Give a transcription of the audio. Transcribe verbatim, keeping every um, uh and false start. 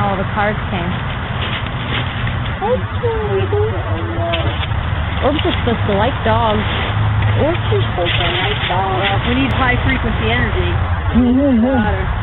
all the cars came. Orbs are supposed to like dogs. Orbs are supposed to like dogs. We need high frequency energy. Mm-hmm.